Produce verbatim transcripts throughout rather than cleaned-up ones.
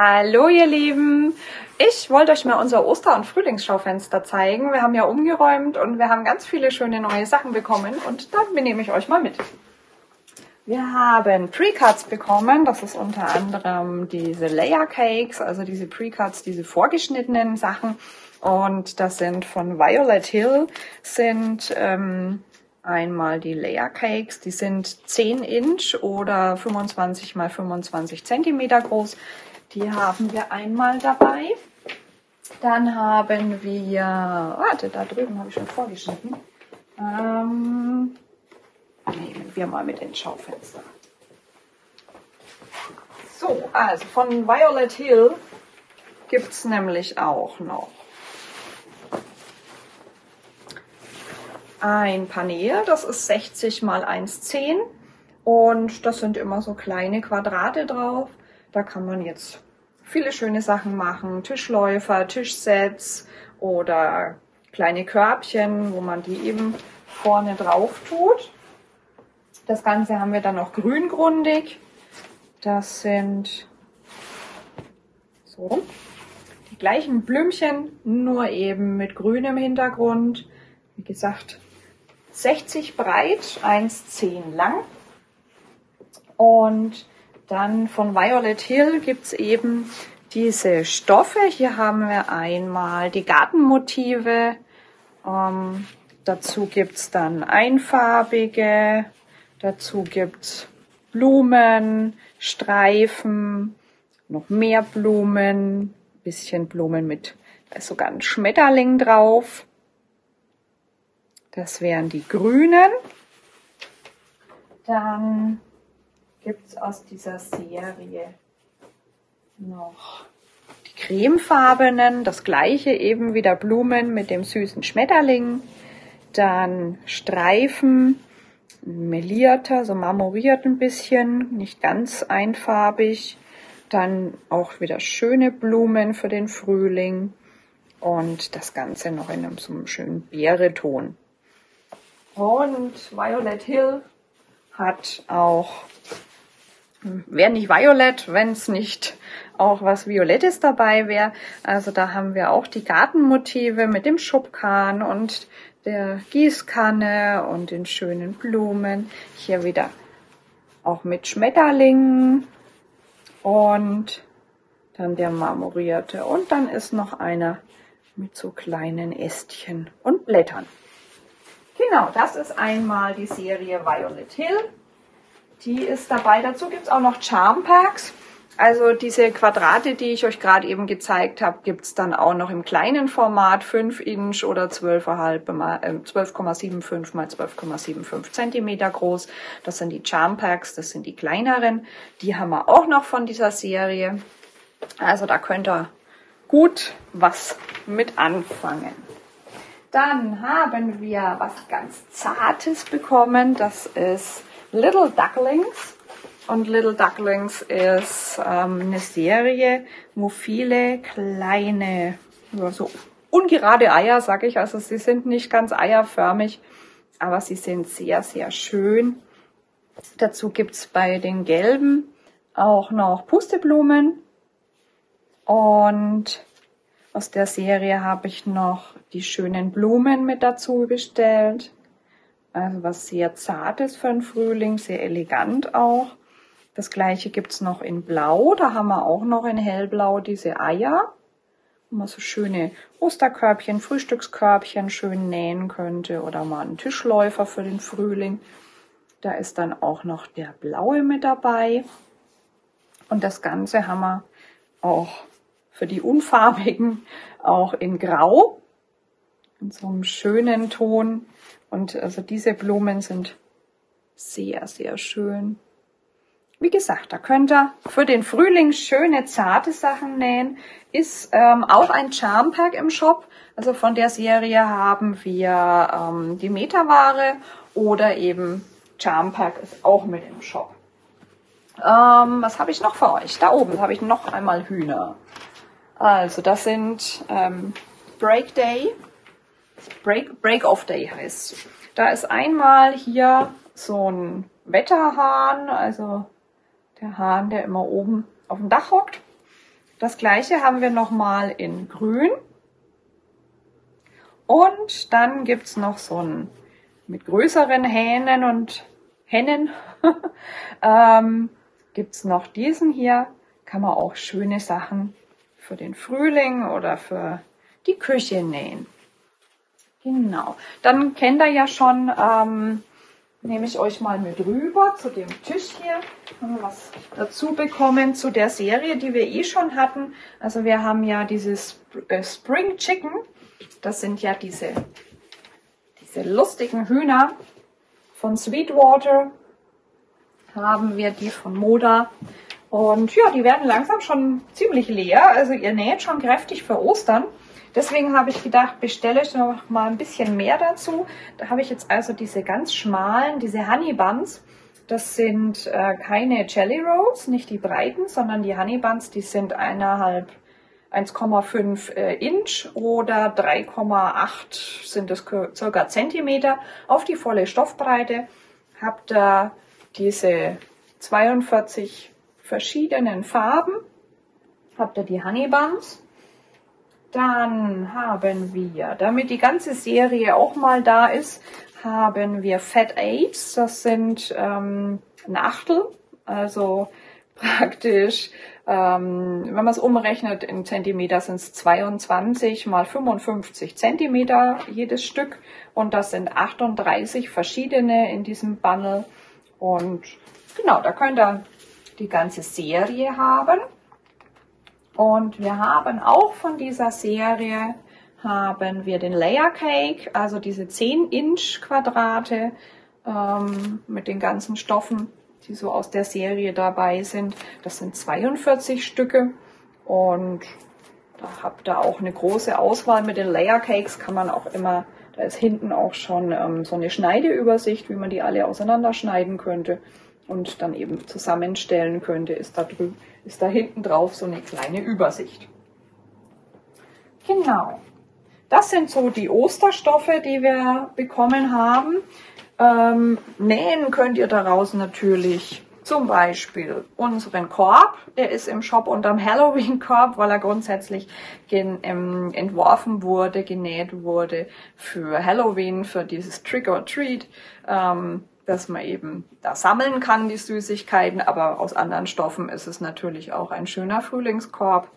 Hallo ihr Lieben, ich wollte euch mal unser Oster- und Frühlingsschaufenster zeigen. Wir haben ja umgeräumt und wir haben ganz viele schöne neue Sachen bekommen und dann nehme ich euch mal mit. Wir haben Pre-Cuts bekommen, das ist unter anderem diese Layer Cakes, also diese Pre-Cuts, diese vorgeschnittenen Sachen. Und das sind von Violet Hill, sind ähm, einmal die Layer Cakes, die sind zehn Inch oder fünfundzwanzig mal fünfundzwanzig Zentimeter groß. Die haben wir einmal dabei. Dann haben wir, warte, da drüben habe ich schon vorgeschnitten. Ähm, nehmen wir mal mit ins Schaufenster. So, also von Violet Hill gibt es nämlich auch noch ein Panel, das ist sechzig mal eins Komma zehn und das sind immer so kleine Quadrate drauf. Da kann man jetzt viele schöne Sachen machen, Tischläufer, Tischsets oder kleine Körbchen, wo man die eben vorne drauf tut. Das Ganze haben wir dann noch grüngrundig. Das sind so die gleichen Blümchen, nur eben mit grünem Hintergrund. Wie gesagt, sechzig breit, eins Komma zehn lang. Und dann von Violet Hill gibt es eben diese Stoffe. Hier haben wir einmal die Gartenmotive. Ähm, dazu gibt es dann einfarbige. Dazu gibt es Blumen, Streifen, noch mehr Blumen, ein bisschen Blumen mit, da ist sogar ein Schmetterling drauf. Das wären die grünen. Dann gibt es aus dieser Serie noch die cremefarbenen, das gleiche eben wieder Blumen mit dem süßen Schmetterling. Dann Streifen, melierter, so marmoriert ein bisschen, nicht ganz einfarbig. Dann auch wieder schöne Blumen für den Frühling und das Ganze noch in einem, so einem schönen Beereton. Und Violet Hill hat auch, wäre nicht Violet, wenn es nicht auch was Violettes dabei wäre. Also da haben wir auch die Gartenmotive mit dem Schubkahn und der Gießkanne und den schönen Blumen. Hier wieder auch mit Schmetterlingen und dann der marmorierte. Und dann ist noch einer mit so kleinen Ästchen und Blättern. Genau, das ist einmal die Serie Violet Hill. Die ist dabei. Dazu gibt es auch noch Charm Packs. Also diese Quadrate, die ich euch gerade eben gezeigt habe, gibt es dann auch noch im kleinen Format, fünf Inch oder zwölf Komma fünfundsiebzig mal zwölf Komma fünfundsiebzig Zentimeter groß. Das sind die Charm Packs, das sind die kleineren. Die haben wir auch noch von dieser Serie. Also da könnt ihr gut was mit anfangen. Dann haben wir was ganz Zartes bekommen, das ist Little Ducklings. Und Little Ducklings ist ähm, eine Serie, wo viele kleine, ja, so ungerade Eier, sage ich, also sie sind nicht ganz eierförmig, aber sie sind sehr, sehr schön. Dazu gibt es bei den gelben auch noch Pusteblumen und aus der Serie habe ich noch die schönen Blumen mit dazu bestellt. Also was sehr Zartes für den Frühling, sehr elegant auch. Das gleiche gibt es noch in Blau. Da haben wir auch noch in Hellblau diese Eier, wo man so schöne Osterkörbchen, Frühstückskörbchen schön nähen könnte oder mal einen Tischläufer für den Frühling. Da ist dann auch noch der blaue mit dabei. Und das Ganze haben wir auch für die unfarbigen auch in Grau, in so einem schönen Ton. Und also diese Blumen sind sehr, sehr schön. Wie gesagt, da könnt ihr für den Frühling schöne, zarte Sachen nähen. Ist ähm, auch ein Charm Pack im Shop. Also von der Serie haben wir ähm, die Meterware oder eben Charm Pack ist auch mit im Shop. Ähm, was habe ich noch für euch? Da oben habe ich noch einmal Hühner. Also das sind ähm, Breakday, Break, Break-Off-Day heißt es. Da ist einmal hier so ein Wetterhahn, also der Hahn, der immer oben auf dem Dach hockt. Das gleiche haben wir nochmal in grün. Und dann gibt es noch so einen mit größeren Hähnen und Hennen. ähm, gibt es noch diesen hier. Kann man auch schöne Sachen für den Frühling oder für die Küche nähen. Genau. Dann kennt ihr ja schon, ähm, nehme ich euch mal mit rüber zu dem Tisch hier. Haben wir was dazu bekommen zu der Serie, die wir eh schon hatten. Also wir haben ja dieses Spring Chicken. Das sind ja diese, diese lustigen Hühner von Sweetwater. Haben wir die von Moda. Und ja, die werden langsam schon ziemlich leer. Also ihr näht schon kräftig für Ostern. Deswegen habe ich gedacht, bestelle ich noch mal ein bisschen mehr dazu. Da habe ich jetzt also diese ganz schmalen, diese Honey Buns. Das sind äh, keine Jelly Rolls, nicht die breiten, sondern die Honey Buns, die sind eineinhalb, eins Komma fünf äh, Inch oder drei Komma acht sind es circa Zentimeter auf die volle Stoffbreite. Habe da diese zweiundvierzig verschiedenen Farben. Habt ihr die Honey Buns. Dann haben wir, damit die ganze Serie auch mal da ist, haben wir Fat Eighths. Das sind ähm, ein Achtel, also praktisch, ähm, wenn man es umrechnet in Zentimeter, sind es zweiundzwanzig mal fünfundfünfzig Zentimeter jedes Stück. Und das sind achtunddreißig verschiedene in diesem Bundle. Und genau, da könnt ihr die ganze Serie haben. Und wir haben auch von dieser Serie haben wir den Layer Cake, also diese zehn Inch Quadrate ähm, mit den ganzen Stoffen, die so aus der Serie dabei sind. Das sind zweiundvierzig Stücke und da habt ihr auch eine große Auswahl. Mit den Layer Cakes kann man auch immer, da ist hinten auch schon ähm, so eine Schneideübersicht, wie man die alle auseinanderschneiden könnte. Und dann eben zusammenstellen könnte, ist da, drü ist da hinten drauf so eine kleine Übersicht. Genau. Das sind so die Osterstoffe, die wir bekommen haben. Ähm, nähen könnt ihr daraus natürlich zum Beispiel unseren Korb. Der ist im Shop unterm Halloween-Korb, weil er grundsätzlich gen, ähm, entworfen wurde, genäht wurde für Halloween, für dieses Trick or Treat. Ähm, dass man eben da sammeln kann, die Süßigkeiten, aber aus anderen Stoffen ist es natürlich auch ein schöner Frühlingskorb.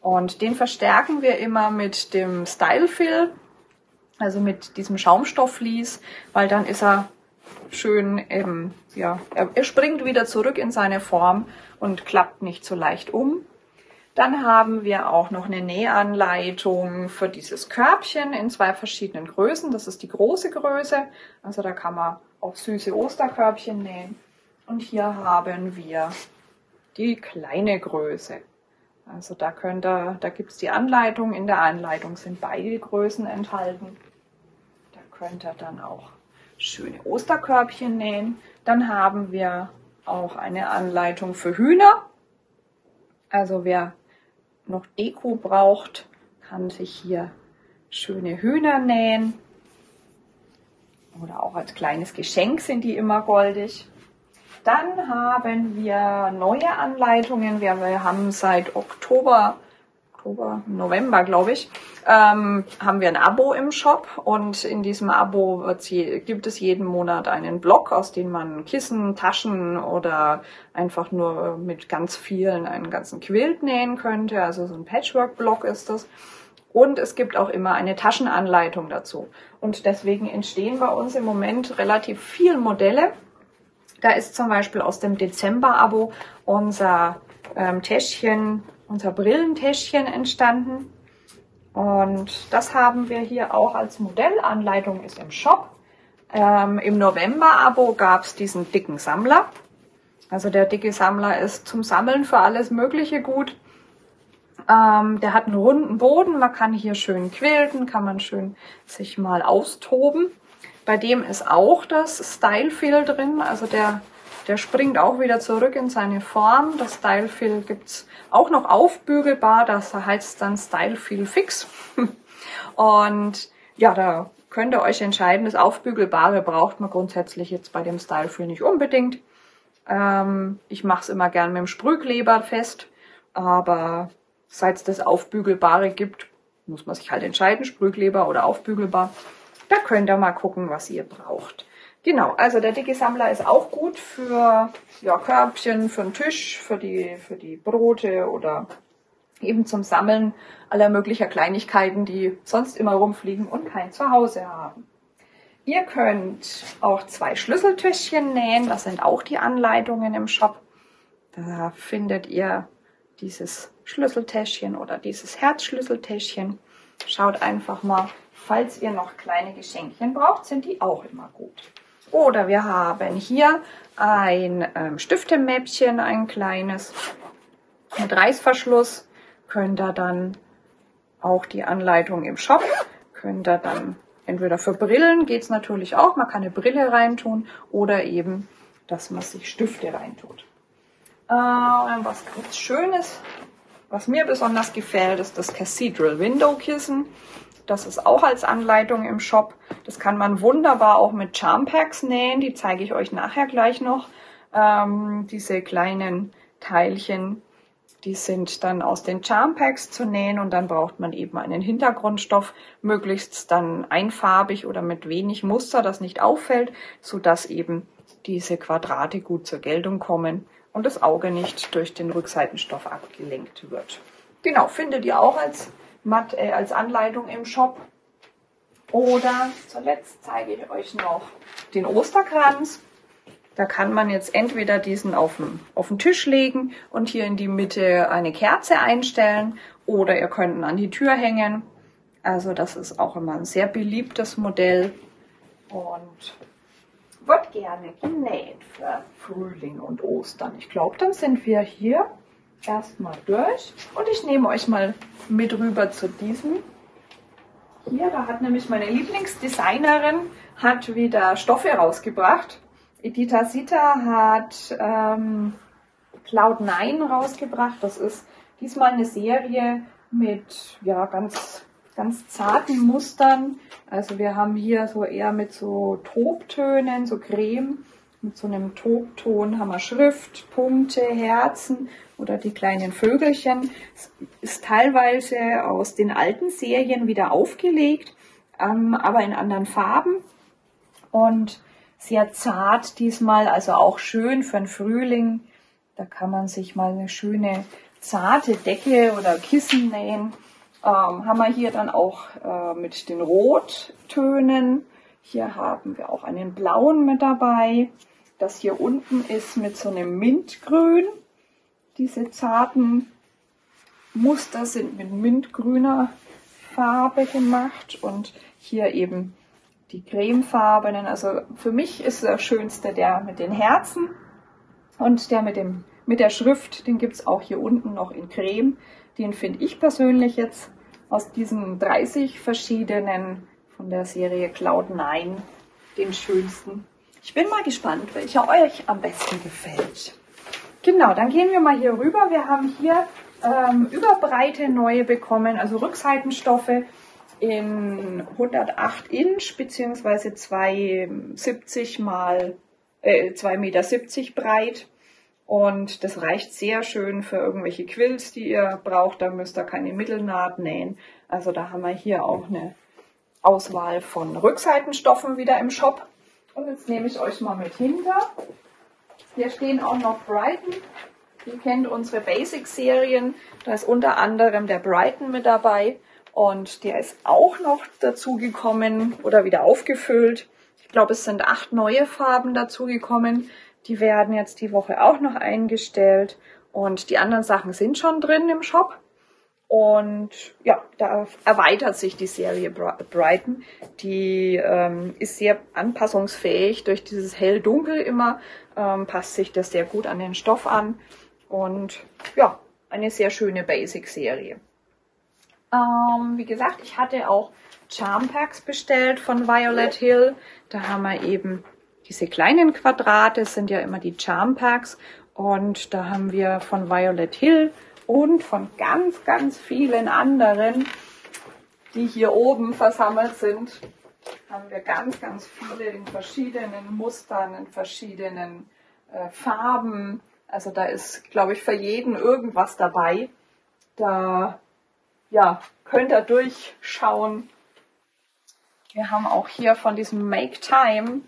Und den verstärken wir immer mit dem Stylefill, also mit diesem Schaumstoffflies, weil dann ist er schön, ähm, ja, er, er springt wieder zurück in seine Form und klappt nicht so leicht um. Dann haben wir auch noch eine Nähanleitung für dieses Körbchen in zwei verschiedenen Größen. Das ist die große Größe, also da kann man auch süße Osterkörbchen nähen. Und hier haben wir die kleine Größe. Also da könnt ihr, da gibt es die Anleitung. In der Anleitung sind beide Größen enthalten. Da könnt ihr dann auch schöne Osterkörbchen nähen. Dann haben wir auch eine Anleitung für Hühner. Also wer noch Deko braucht, kann sich hier schöne Hühner nähen. Oder auch als kleines Geschenk sind die immer goldig. Dann haben wir neue Anleitungen. Wir haben seit Oktober, Oktober, November, glaube ich, ähm, haben wir ein Abo im Shop. Und in diesem Abo je, gibt es jeden Monat einen Block, aus dem man Kissen, Taschen oder einfach nur mit ganz vielen einen ganzen Quilt nähen könnte. Also so ein Patchwork-Block ist das. Und es gibt auch immer eine Taschenanleitung dazu. Und deswegen entstehen bei uns im Moment relativ viele Modelle. Da ist zum Beispiel aus dem Dezember-Abo unser ähm, Täschchen, unser Brillentäschchen entstanden. Und das haben wir hier auch als Modellanleitung, ist im Shop. Ähm, im November-Abo gab es diesen dicken Sammler. Also der dicke Sammler ist zum Sammeln für alles Mögliche gut. Ähm, der hat einen runden Boden, man kann hier schön quilten, kann man schön sich mal austoben. Bei dem ist auch das Stylefill drin, also der, der springt auch wieder zurück in seine Form. Das Stylefill gibt es auch noch aufbügelbar, das heißt dann Style-Feel Fix. Und ja, da könnt ihr euch entscheiden, das Aufbügelbare braucht man grundsätzlich jetzt bei dem Stylefill nicht unbedingt. Ähm, ich mache es immer gern mit dem Sprühkleber fest, aber seit es das Aufbügelbare gibt, muss man sich halt entscheiden, Sprühkleber oder aufbügelbar. Da könnt ihr mal gucken, was ihr braucht. Genau, also der dicke Sammler ist auch gut für ja, Körbchen, für den Tisch, für die, für die Brote oder eben zum Sammeln aller möglicher Kleinigkeiten, die sonst immer rumfliegen und kein Zuhause haben. Ihr könnt auch zwei Schlüsseltäschchen nähen, das sind auch die Anleitungen im Shop. Da findet ihr dieses Schlüsseltäschchen oder dieses Herzschlüsseltäschchen. Schaut einfach mal, falls ihr noch kleine Geschenkchen braucht, sind die auch immer gut. Oder wir haben hier ein ähm, Stiftemäppchen, ein kleines mit Reißverschluss. Könnt ihr dann auch die Anleitung im Shop, könnt ihr dann entweder für Brillen geht es natürlich auch, man kann eine Brille reintun oder eben, dass man sich Stifte reintut. Äh, was ganz Schönes, was mir besonders gefällt, ist das Cathedral Window Kissen. Das ist auch als Anleitung im Shop. Das kann man wunderbar auch mit Charm Packs nähen, die zeige ich euch nachher gleich noch. Ähm, diese kleinen Teilchen, die sind dann aus den Charm Packs zu nähen und dann braucht man eben einen Hintergrundstoff, möglichst dann einfarbig oder mit wenig Muster, das nicht auffällt, sodass eben diese Quadrate gut zur Geltung kommen und das Auge nicht durch den Rückseitenstoff abgelenkt wird. Genau, findet ihr auch als, Matt, äh, als Anleitung im Shop. Oder zuletzt zeige ich euch noch den Osterkranz. Da kann man jetzt entweder diesen auf den, auf den Tisch legen und hier in die Mitte eine Kerze einstellen oder ihr könnt ihn an die Tür hängen. Also das ist auch immer ein sehr beliebtes Modell und wird gerne genäht für Frühling und Ostern. Ich glaube, dann sind wir hier erstmal durch und ich nehme euch mal mit rüber zu diesem. Hier, da hat nämlich meine Lieblingsdesignerin hat wieder Stoffe rausgebracht. Editha Sitter hat ähm, Cloud neun rausgebracht. Das ist diesmal eine Serie mit ja, ganz, ganz zarten Mustern. Also wir haben hier so eher mit so Taubtönen, so Creme. Mit so einem Taubton haben wir Schrift, Punkte, Herzen oder die kleinen Vögelchen. Es ist teilweise aus den alten Serien wieder aufgelegt, ähm, aber in anderen Farben. Und sehr zart diesmal, also auch schön für den Frühling. Da kann man sich mal eine schöne zarte Decke oder Kissen nähen. Ähm, haben wir hier dann auch äh, mit den Rottönen. Hier haben wir auch einen blauen mit dabei. Das hier unten ist mit so einem Mintgrün. Diese zarten Muster sind mit mintgrüner Farbe gemacht und hier eben die cremefarbenen, also für mich ist der schönste der mit den Herzen und der mit, dem, mit der Schrift, den gibt es auch hier unten noch in Creme. Den finde ich persönlich jetzt aus diesen dreißig verschiedenen von der Serie Cloud neun den schönsten. Ich bin mal gespannt, welcher euch am besten gefällt. Genau, dann gehen wir mal hier rüber. Wir haben hier ähm, Überbreite neue bekommen, also Rückseitenstoffe. In hundertacht Inch bzw. zwei Meter siebzig breit und das reicht sehr schön für irgendwelche Quilts, die ihr braucht. Da müsst ihr keine Mittelnaht nähen. Also da haben wir hier auch eine Auswahl von Rückseitenstoffen wieder im Shop. Und jetzt nehme ich euch mal mit hinter. Hier stehen auch noch Brighton. Ihr kennt unsere Basic-Serien. Da ist unter anderem der Brighton mit dabei. Und der ist auch noch dazugekommen oder wieder aufgefüllt. Ich glaube, es sind acht neue Farben dazugekommen. Die werden jetzt die Woche auch noch eingestellt. Und die anderen Sachen sind schon drin im Shop. Und ja, da erweitert sich die Serie Brighton. Die ähm, ist sehr anpassungsfähig. Durch dieses Hell-Dunkel immer ähm, passt sich das sehr gut an den Stoff an. Und ja, eine sehr schöne Basic-Serie. Wie gesagt, ich hatte auch Charm Packs bestellt von Violet Hill. Da haben wir eben diese kleinen Quadrate, das sind ja immer die Charm Packs. Und da haben wir von Violet Hill und von ganz, ganz vielen anderen, die hier oben versammelt sind, haben wir ganz, ganz viele in verschiedenen Mustern, in verschiedenen äh, Farben. Also da ist, glaube ich, für jeden irgendwas dabei. Da ja, könnt ihr durchschauen. Wir haben auch hier von diesem Make Time,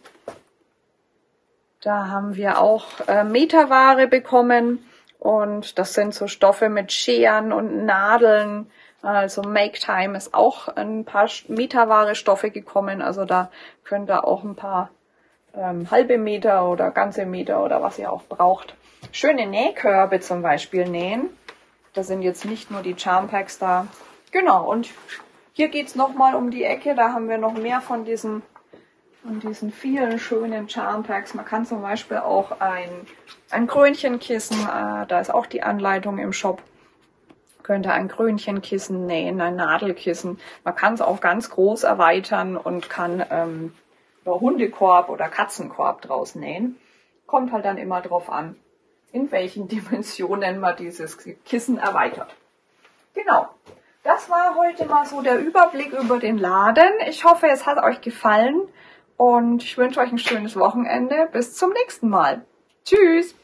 da haben wir auch äh, Meterware bekommen. Und das sind so Stoffe mit Scheren und Nadeln. Also Make Time ist auch ein paar Meterware-Stoffe gekommen. Also da könnt ihr auch ein paar ähm, halbe Meter oder ganze Meter oder was ihr auch braucht. Schöne Nähkörbe zum Beispiel nähen. Da sind jetzt nicht nur die Charm Packs da. Genau, und hier geht es nochmal um die Ecke. Da haben wir noch mehr von diesen, von diesen vielen schönen Charm Packs. Man kann zum Beispiel auch ein, ein Krönchenkissen, äh, da ist auch die Anleitung im Shop. Könnt ihr ein Krönchenkissen nähen, ein Nadelkissen. Man kann es auch ganz groß erweitern und kann ähm, Hundekorb oder Katzenkorb draus nähen. Kommt halt dann immer drauf an, in welchen Dimensionen man dieses Kissen erweitert. Genau, das war heute mal so der Überblick über den Laden. Ich hoffe, es hat euch gefallen und ich wünsche euch ein schönes Wochenende. Bis zum nächsten Mal. Tschüss!